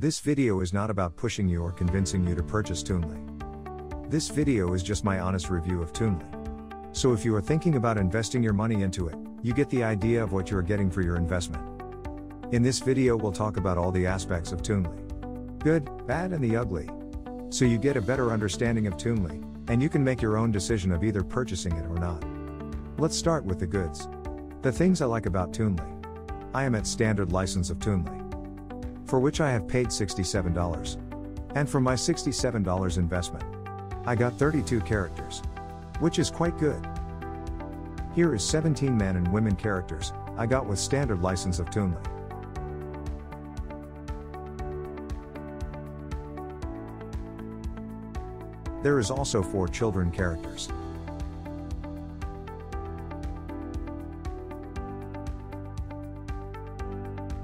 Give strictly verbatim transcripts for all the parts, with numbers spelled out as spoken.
This video is not about pushing you or convincing you to purchase Toonly. This video is just my honest review of Toonly. So if you are thinking about investing your money into it, you get the idea of what you are getting for your investment. In this video we'll talk about all the aspects of Toonly. Good, bad and the ugly. So you get a better understanding of Toonly, and you can make your own decision of either purchasing it or not. Let's start with the goods. The things I like about Toonly. I am at standard license of Toonly, for which I have paid sixty-seven dollars. And for my sixty-seven dollars investment, I got thirty-two characters, which is quite good. Here is seventeen men and women characters I got with standard license of Toonly. There is also four children characters.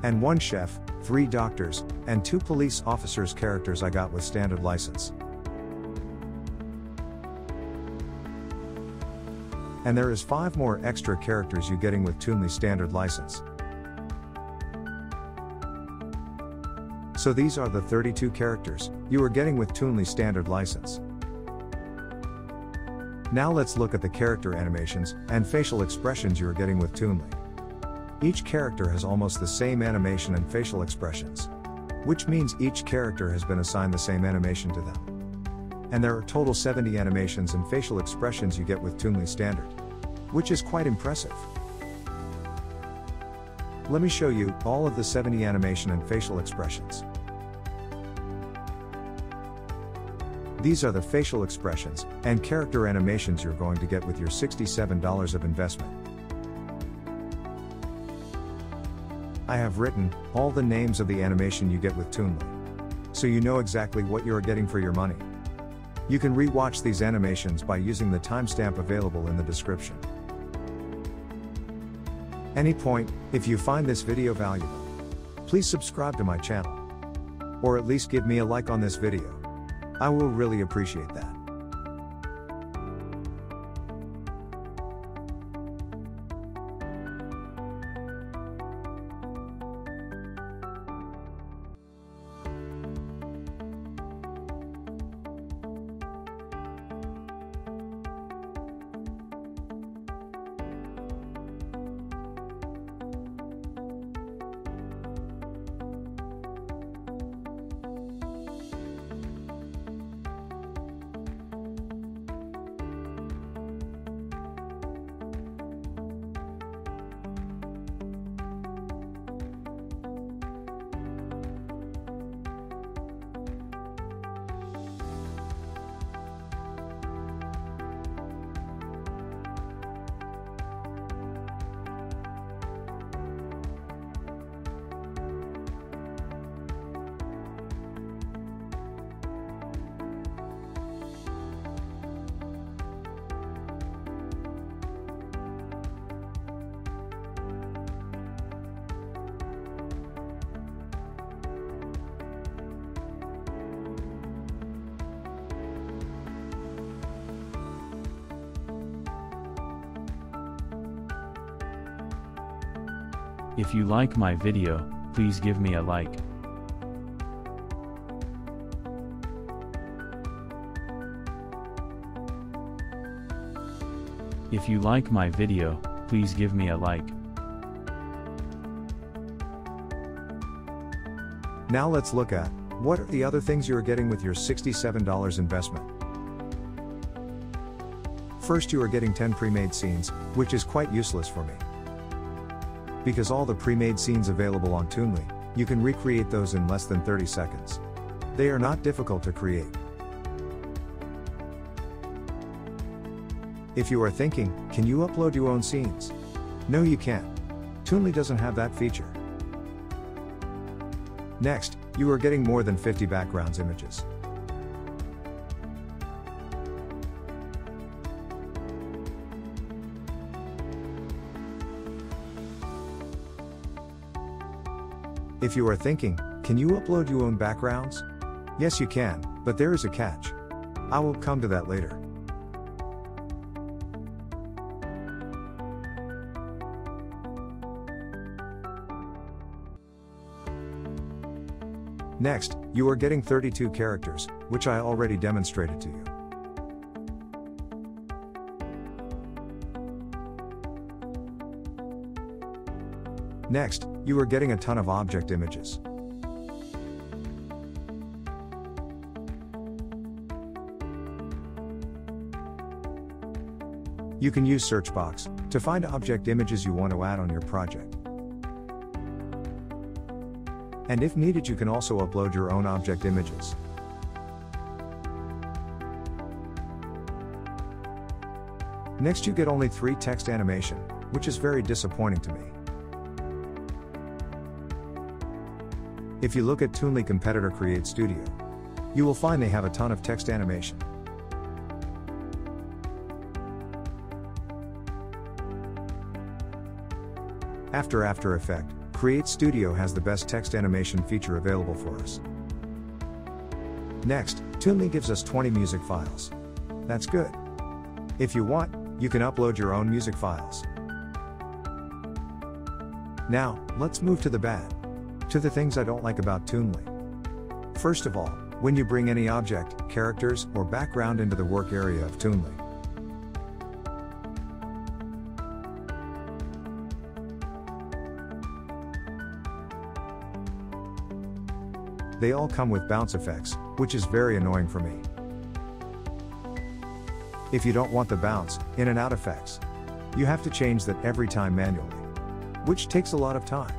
And one chef, three doctors, and two police officers characters I got with standard license. And there is five more extra characters you getting with Toonly standard license. So these are the thirty-two characters you are getting with Toonly standard license. Now let's look at the character animations and facial expressions you are getting with Toonly. Each character has almost the same animation and facial expressions, which means each character has been assigned the same animation to them. And there are total seventy animations and facial expressions you get with Toonly standard, which is quite impressive. Let me show you all of the seventy animation and facial expressions. These are the facial expressions and character animations you're going to get with your sixty-seven dollars of investment. I have written all the names of the animation you get with Toonly, so you know exactly what you are getting for your money. You can re-watch these animations by using the timestamp available in the description. Any point, if you find this video valuable, please subscribe to my channel, or at least give me a like on this video. I will really appreciate that. If you like my video, please give me a like. If you like my video, please give me a like. Now let's look at what are the other things you are getting with your sixty-seven dollars investment. First, you are getting ten pre-made scenes, which is quite useless for me, because all the pre-made scenes available on Toonly, you can recreate those in less than thirty seconds. They are not difficult to create. If you are thinking, can you upload your own scenes? No, you can't. Toonly doesn't have that feature. Next, you are getting more than fifty background images. If you are thinking, can you upload your own backgrounds? Yes, you can, but there is a catch. I will come to that later. Next, you are getting thirty-two characters, which I already demonstrated to you. Next, you are getting a ton of object images. You can use search box to find object images you want to add on your project. And if needed, you can also upload your own object images. Next, you get only three text animation, which is very disappointing to me. If you look at Toonly competitor Create Studio, you will find they have a ton of text animation. After After Effects, Create Studio has the best text animation feature available for us. Next, Toonly gives us twenty music files. That's good. If you want, you can upload your own music files. Now, let's move to the bad. To the things I don't like about Toonly. First of all, when you bring any object, characters, or background into the work area of Toonly, they all come with bounce effects, which is very annoying for me. If you don't want the bounce in and out effects, you have to change that every time manually, which takes a lot of time.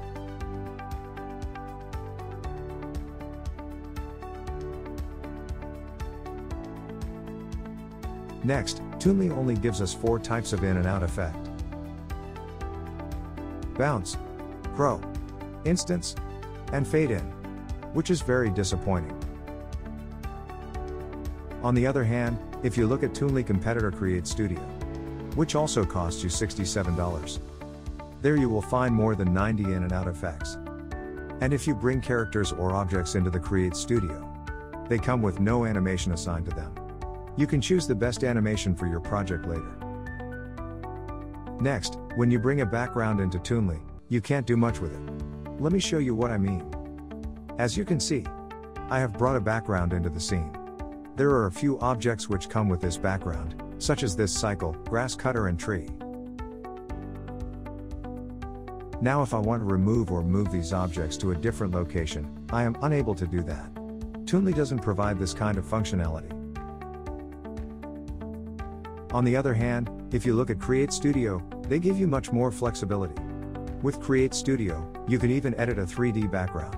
Next, Toonly only gives us four types of in and out effect: bounce, grow, instance, and fade in, which is very disappointing. On the other hand, if you look at Toonly competitor Create Studio, which also costs you sixty-seven dollars, there you will find more than ninety in and out effects. And if you bring characters or objects into the Create Studio, they come with no animation assigned to them. You can choose the best animation for your project later. Next, when you bring a background into Toonly, you can't do much with it. Let me show you what I mean. As you can see, I have brought a background into the scene. There are a few objects which come with this background, such as this cycle, grass cutter, and tree. Now if I want to remove or move these objects to a different location, I am unable to do that. Toonly doesn't provide this kind of functionality. On the other hand, if you look at Create Studio, they give you much more flexibility. With Create Studio, you can even edit a three D background.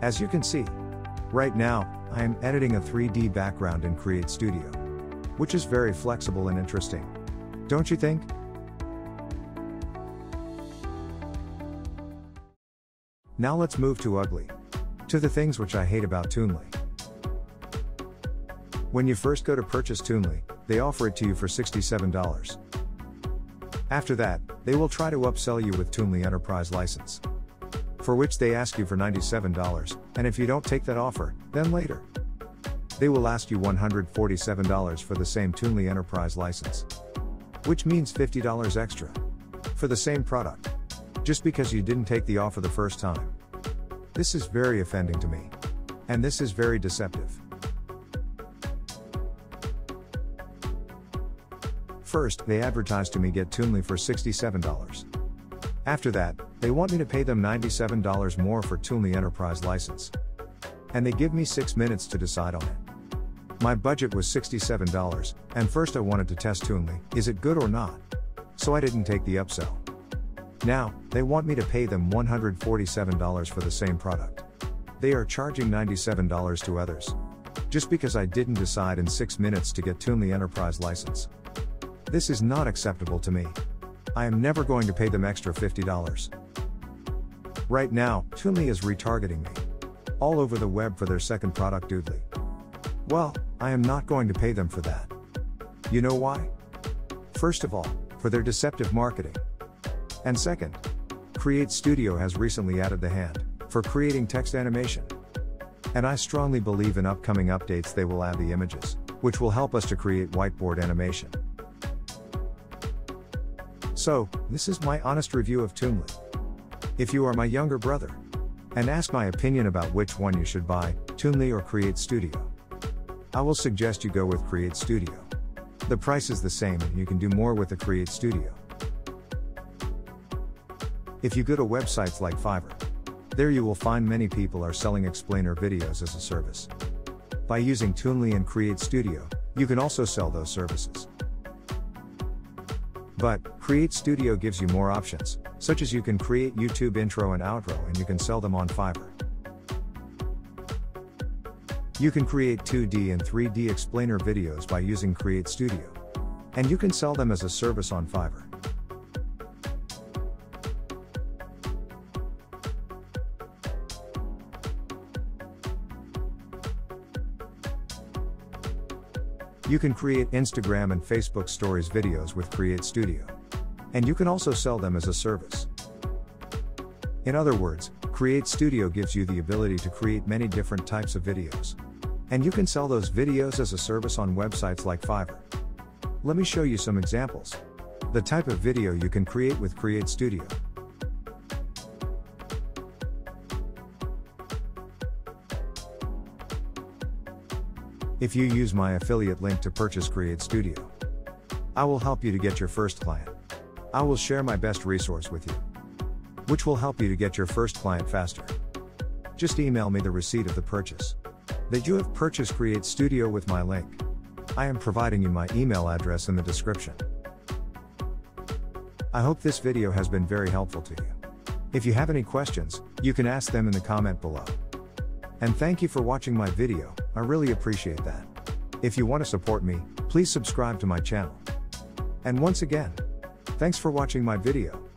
As you can see, right now, I am editing a three D background in Create Studio, which is very flexible and interesting. Don't you think? Now let's move to ugly. To the things which I hate about Toonly. When you first go to purchase Toonly, they offer it to you for sixty-seven dollars. After that, they will try to upsell you with Toonly Enterprise license, for which they ask you for ninety-seven dollars, and if you don't take that offer, then later, they will ask you one hundred forty-seven dollars for the same Toonly Enterprise license, which means fifty dollars extra for the same product, just because you didn't take the offer the first time. This is very offending to me, and this is very deceptive. First, they advertised to me get Toonly for sixty-seven dollars. After that, they want me to pay them ninety-seven dollars more for Toonly Enterprise license. And they give me six minutes to decide on it. My budget was sixty-seven dollars, and first I wanted to test Toonly, is it good or not? So I didn't take the upsell. Now, they want me to pay them one hundred forty-seven dollars for the same product. They are charging ninety-seven dollars to others, just because I didn't decide in six minutes to get Toonly Enterprise license. This is not acceptable to me. I am never going to pay them extra fifty dollars. Right now, Toonly is retargeting me all over the web for their second product, Doodly. Well, I am not going to pay them for that. You know why? First of all, for their deceptive marketing. And second, Create Studio has recently added the hand for creating text animation. And I strongly believe in upcoming updates they will add the images, which will help us to create whiteboard animation. So, this is my honest review of Toonly. If you are my younger brother and ask my opinion about which one you should buy, Toonly or Create Studio, I will suggest you go with Create Studio. The price is the same and you can do more with the Create Studio. If you go to websites like Fiverr, there you will find many people are selling explainer videos as a service. By using Toonly and Create Studio, you can also sell those services. But Create Studio gives you more options, such as you can create YouTube intro and outro and you can sell them on Fiverr. You can create two D and three D explainer videos by using Create Studio, and you can sell them as a service on Fiverr. You can create Instagram and Facebook stories videos with Create Studio, and you can also sell them as a service. In other words, Create Studio gives you the ability to create many different types of videos, and you can sell those videos as a service on websites like Fiverr. Let me show you some examples. The type of video you can create with Create Studio. If you use my affiliate link to purchase Create Studio, I will help you to get your first client. I will share my best resource with you, which will help you to get your first client faster. Just email me the receipt of the purchase that you have purchased Create Studio with my link. I am providing you my email address in the description. I hope this video has been very helpful to you. If you have any questions, you can ask them in the comment below. And thank you for watching my video, I really appreciate that. If you want to support me, please subscribe to my channel. And once again, thanks for watching my video.